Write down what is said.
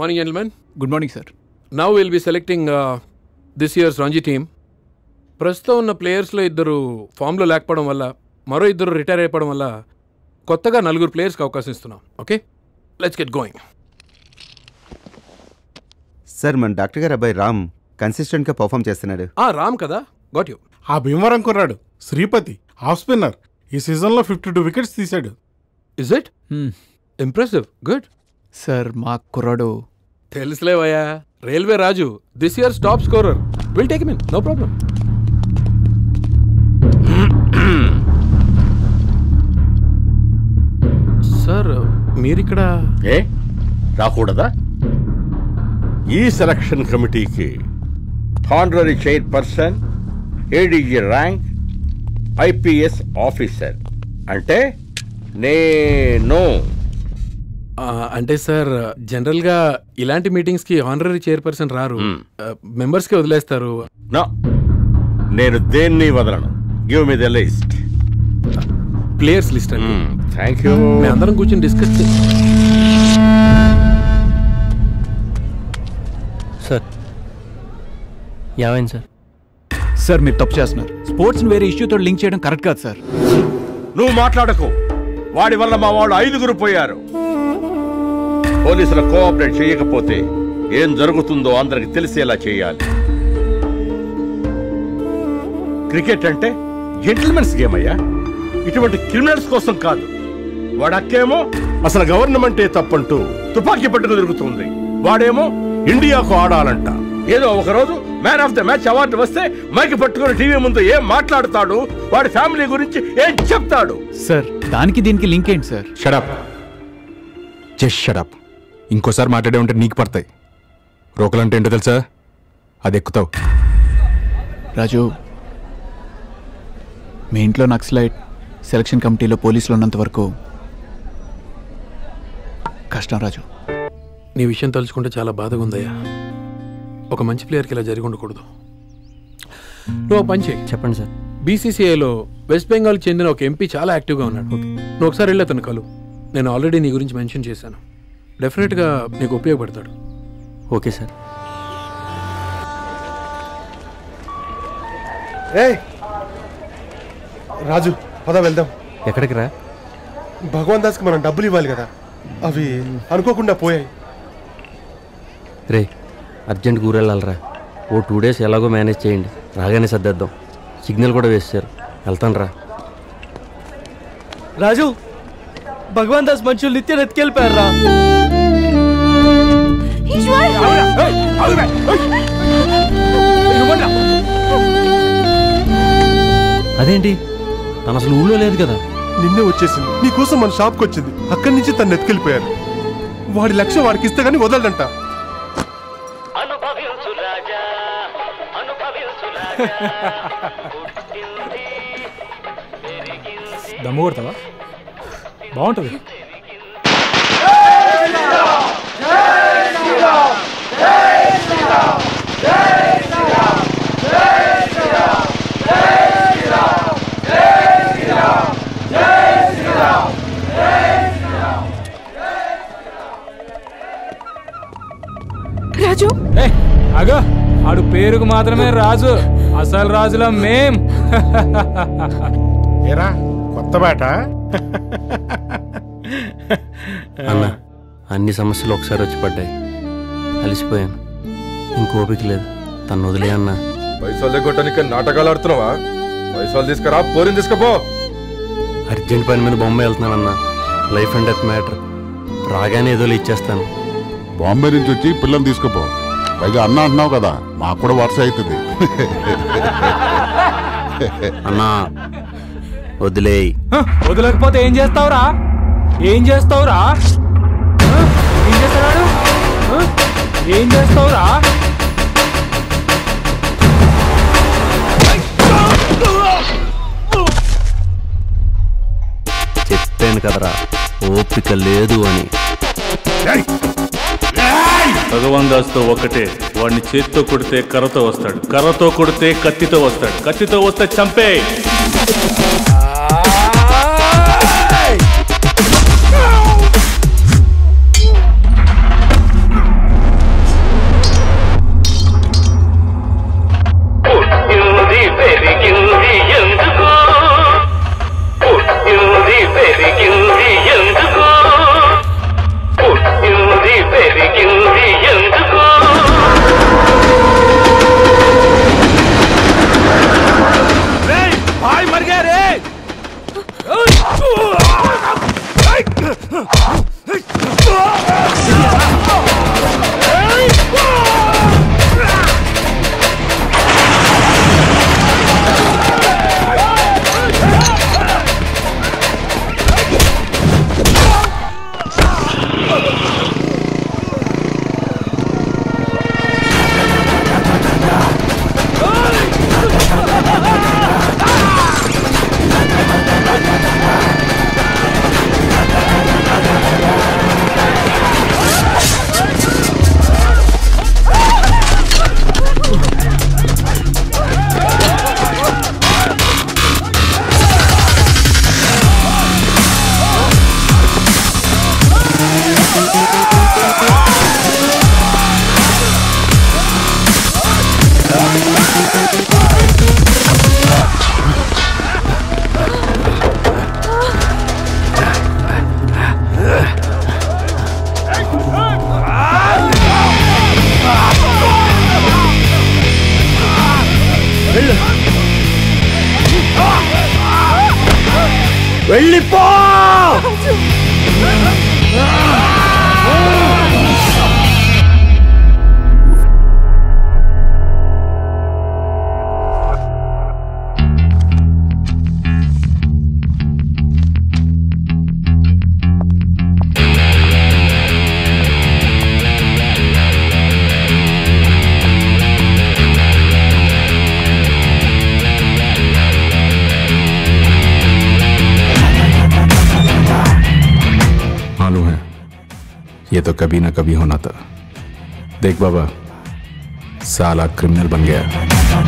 Morning, gentlemen. Good morning, sir. Now we'll be selecting this year's Ranji team. ప్రస్తుతం ఉన్న ప్లేయర్స్లో ఇద్దరు ఫామ్లో లేకపోవడం వల్ల మరో ఇద్దరు రిటైర్ అయిపోవడం వల్ల కొత్తగా నలుగురు ప్లేయర్స్కి అవకాశం ఇస్తున్నాం. Okay, let's get going. Sir, మన డాక్టర్ గారు అబ్బాయి రామ్ కన్సిస్టెంట్గా పర్ఫామ్ చేస్తున్నాడు. రామ్ కదా, గాట్ యూ. ఆ భీమవరం కొన్నాడు శ్రీపతి, హాఫ్ స్పిన్నర్, ఈ సీజన్లో 52 వికెట్స్ తీశాడు. Is it impressive? Good sir, మా కుర్రాడు తెలుసులేవయ్యా, railway Raju, this year's top scorer. Will take him in, no problem. Sir, మీరిక్కడ ఏ రాకూడదా? ఈ సెలక్షన్ కమిటీకి honorary chairperson, ADG rank, IPS officer అంటే నేను. అంటే సార్, జనరల్గా ఇలాంటి మీటింగ్స్కి హానరరీ చైర్పర్సన్ రారు, మెంబర్స్కి వదిలేస్తారు. నేను దేన్ని వదలను. Give me the list. Players list అండి. Thank you. మేము అందరం కూర్చొని డిస్కస్ చేసి. సార్ ఏమైంది సార్? సార్, మీరు తప్పు చేస్తున్నారు. స్పోర్ట్స్ని వేరే ఇష్యూతో లింక్ చేయడం కరెక్ట్ కాదు సార్. నువ్వు మాట్లాడకు. వాడి వల్ల మా వాళ్ళు 5గురు పోయారు. పోలీసులు కోఆపరేట్ చేయకపోతే ఏం జరుగుతుందో అందరికి తెలిసేలా చేయాలి. క్రికెట్ అంటే జెంటిల్మెన్స్ గేమ్ అయ్యా, ఇటువంటి క్రిమినల్స్ కోసం కాదు. వాడక్కేమో అసలు గవర్నమెంటే తప్పంటూ తుపాకీ పట్టుకు తిరుగుతుంది. వాడేమో ఇండియాకు ఆడాలంట. ఏదో ఒకరోజు man of the match award వస్తే మైకి పట్టుకుని టీవీ ముందు ఏం మాట్లాడతాడు, వాడి ఫ్యామిలీ గురించి ఏం చెప్తాడు? సార్, దానికి దీనికి లింక్ ఏంటి సార్? Shut up, just shut up. ఇంకోసారి మాట్లాడే ఉంటే నీకు పడతాయి. రోకలంటే ఏంటో తెలుసా? అది ఎక్కుతావు. రాజు, మీ ఇంట్లో నక్సలైట్, సెలక్షన్ కమిటీలో పోలీసులు ఉన్నంత వరకు కష్టం రాజు. నీ విషయం తలుచుకుంటే చాలా బాధగా ఉందయ్యా. ఒక మంచి ప్లేయర్కి ఇలా జరిగి ఉండకూడదు. నువ్వు పంచే. చెప్పండి సార్. బీసీసీఐలో వెస్ట్ బెంగాల్ చెందిన ఒక ఎంపీ చాలా యాక్టివ్గా ఉన్నాడు. నువ్వు ఒకసారి వెళ్ళి అతను కలు. నేను ఆల్రెడీ నీ గురించి మెన్షన్ చేశాను. డెఫినెట్గా నీకు ఉపయోగపడతాడు. Okay sir. రాజు, పద వెళ్దాం. ఎక్కడికి రా? భగవాన్ దాస్కి మనం డబ్బులు ఇవ్వాలి కదా, అవి అనుకోకుండా పోయాయి. రే, అర్జెంట్ ఊరెళ్ళాలరా. ఓ 2 days ఎలాగో మేనేజ్ చేయండి. రాగానే సర్దేద్దాం. సిగ్నల్ కూడా వేస్తారు. వెళ్తాను రా. రాజు, భగవాన్ దాస్ మనుషులు నిత్యం ఎత్తుకెళ్ళిపోయారు రా. అదేంటి, తన అసలు ఊళ్ళో లేదు కదా. నిన్నే వచ్చేసింది. నీకోసం మన షాప్కి వచ్చింది. అక్కడి నుంచి తను ఎత్తుకెళ్ళిపోయారు. వాడి లక్ష్యం వాడికి ఇస్తే కానీ వదలడంట. దమ్ము కొడతావా? బాగుంటుంది. అగో, ఆడు పేరుకు మాత్రమే రాజు, అసలు రాజులా మేం. ఏరా కొత్త బాట. అన్న, అన్ని సమస్యలు ఒకసారి వచ్చి పడ్డాయి. అలిసిపోయాను. ఇంకోపిక లేదు. తను వదిలే అన్న. పైసలు దగ్గొట్టడానికి నాటకాలు ఆడుతున్నావా? పైసలు తీసుకురా, పోరిని తీసుకుపో. అర్జెంట్ పని మీద బొంబాయి వెళ్తున్నానన్నా. Life and death matter. రాగానే ఏదోలు ఇచ్చేస్తాను. బాంబే నుంచి వచ్చి పిల్లలు తీసుకుపో. పైగా అన్న అంటున్నావు కదా, నాకు కూడా వరుస అవుతుంది. అన్నా వదిలే. వదలకపోతే ఏం చేస్తావురా? ఏం చేస్తావురా? చెప్పాను కదరా, ఓపిక లేదు అని. భగవాన్ దాస్ తో ఒకటే, వాడిని చేతితో కొడితే కర్రతో వస్తాడు, కర్రతో కొడితే కత్తితో వస్తాడు, కత్తితో వస్తే చంపే. వెళ్ళిపో. ये तो कभी ना कभी होना था। देख बाबा, साला क्रिमिनल बन गया।